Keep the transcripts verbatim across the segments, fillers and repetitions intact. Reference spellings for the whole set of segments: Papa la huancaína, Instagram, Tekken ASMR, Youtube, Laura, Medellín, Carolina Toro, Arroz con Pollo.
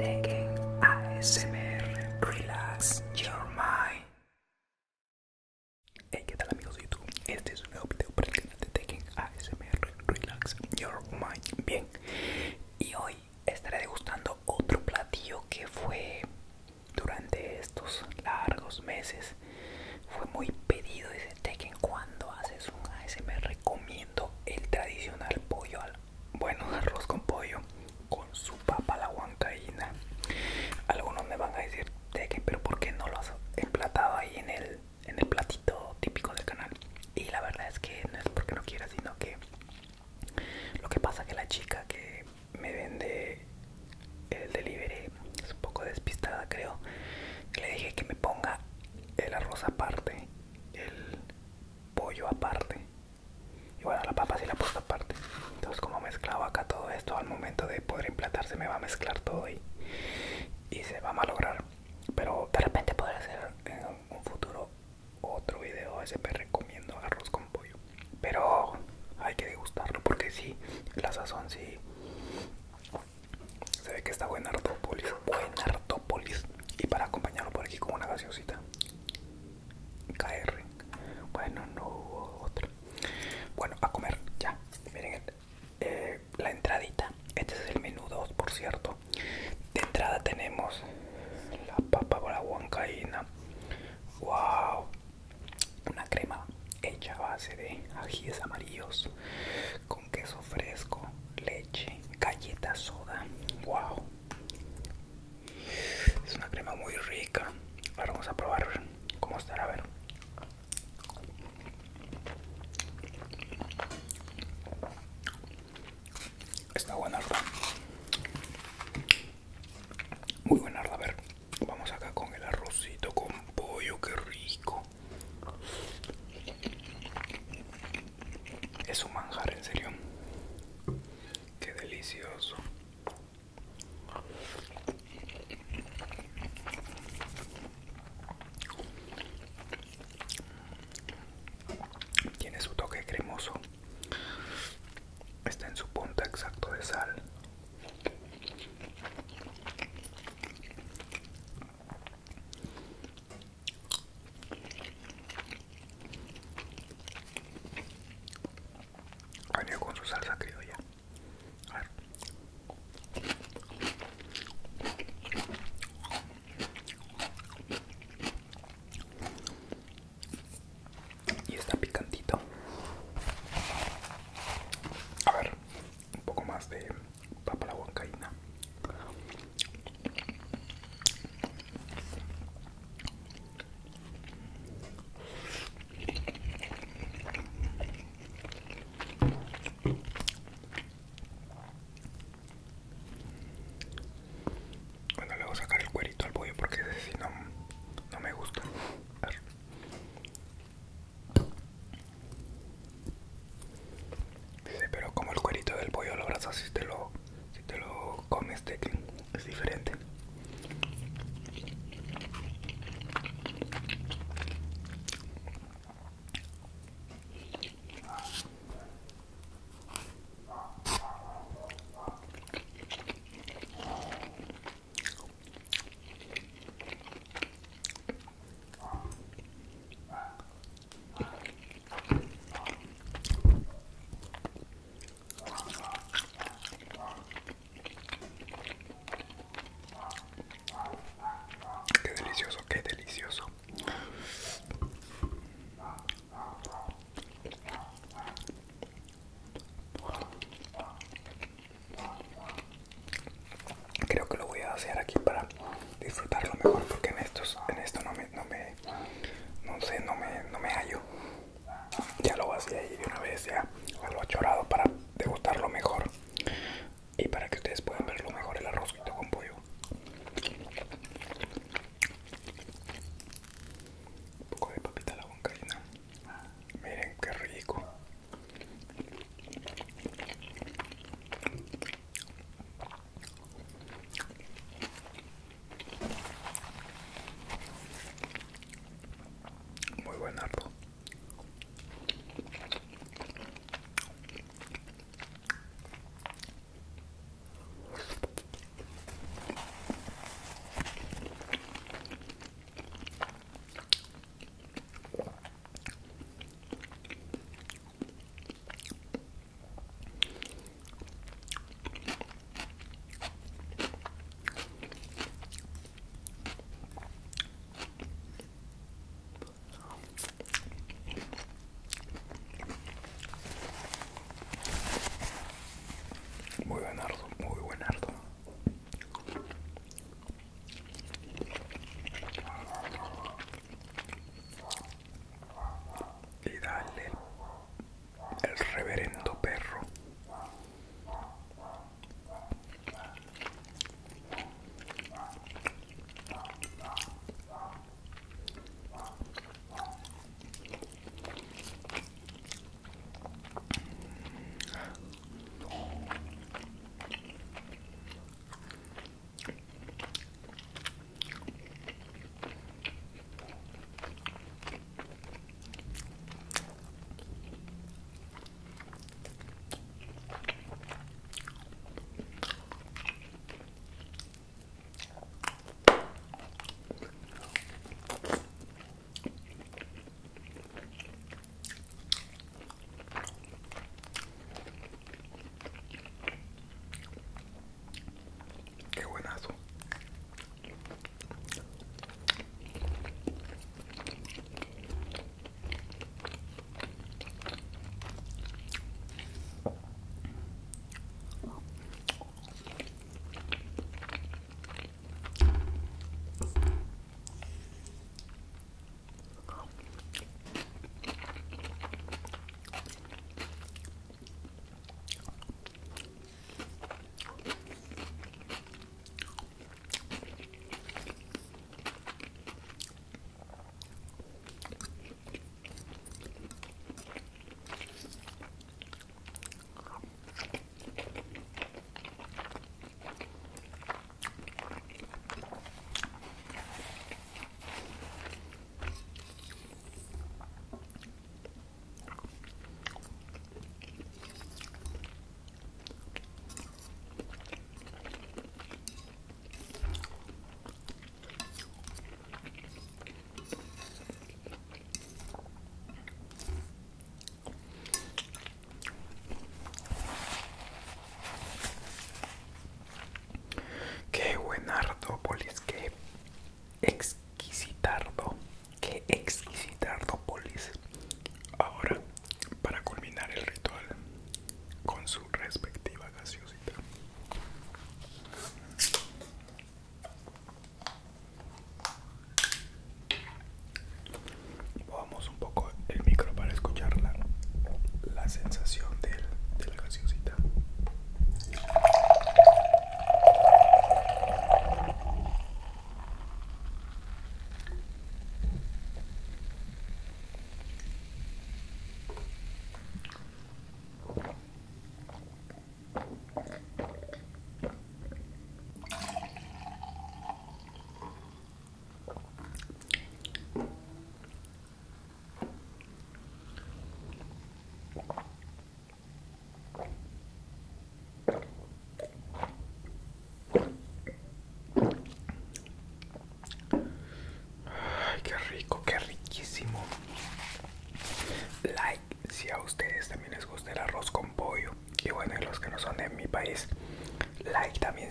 Tekken A S M R. Relax your mind. Hey, ¿qué tal amigos de YouTube? Este es un nuevo video para el canal de Tekken A S M R. Relax your mind. Bien, y hoy estaré degustando otro platillo que fue durante estos largos meses. Fue muy pedido ese Tekken. Cuando haces un A S M R comiendo el tradicional pollo al... bueno, arroz con pollo con su papa la huancaína. Algunos me van a decir, Tekken, pero ¿por qué no lo has emplatado ahí en el, en el platito típico del canal? Y la verdad es que no es porque no quiera, sino que lo que pasa es que la chica que me vende el delivery es un poco despistada, creo. Le dije que me ponga el arroz aparte, el pollo aparte, y bueno, la papa sí la he puesto aparte. Entonces, como mezclaba acá todo esto, al momento de poder emplatar se me va a mezclar todo y, y se va a malograr. Pero de repente podré hacer en un futuro otro video A S M R comiendo arroz con pollo, pero hay que degustarlo porque sí, la sazón sí se ve que está buena. Artópolis, buena artópolis. Y para acompañarlo por aquí con una gaseosita K R. Bueno, no hubo otra. Bueno, a comer ya. Miren eh, la entradita. Este es el menú dos, por cierto. De entrada tenemos la papa con la huancaína. Wow. Una crema hecha a base de ajíes amarillos con queso fresco, leche, galleta soda. Wow. Es una crema muy rica. Ahora vamos a probar cómo estará, a ver. Está buena, ¿verdad? Muy buena, ¿verdad? A ver, vamos acá con el arrocito con pollo, qué rico. Es un manjar, en serio. Qué delicioso. Tiene su toque cremoso. Está en su punto exacto de sal. Año con su salsa criolla. A ver.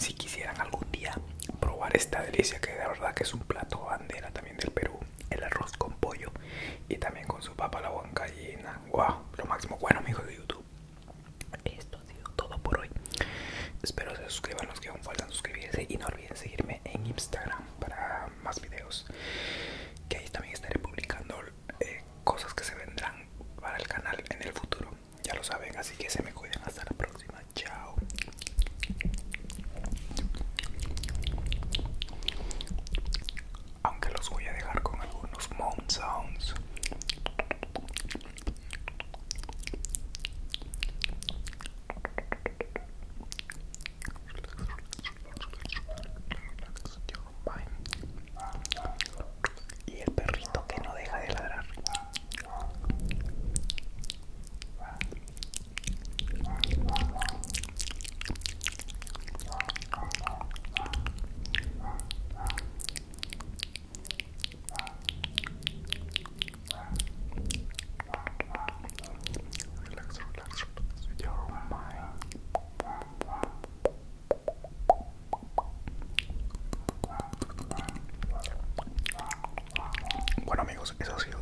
si quisieran algún día probar esta delicia, que de verdad que es un plato bandera también del Perú, el arroz con pollo y también con su papa la huancaína. ¡Wow! Lo máximo. Bueno, amigos de YouTube, esto ha sido todo por hoy. Espero se suscriban los que aún faltan suscribirse y no olviden seguirme en Instagram para más videos, que ahí también estaré publicando eh, cosas que se vendrán para el canal en el futuro. Ya lo saben, así que se me cuidan. Hasta la próxima. Chao. Aunque los voy a dejar con algunos moon sounds. Y el perrito que no deja de ladrar. Bueno, amigos, eso ha sido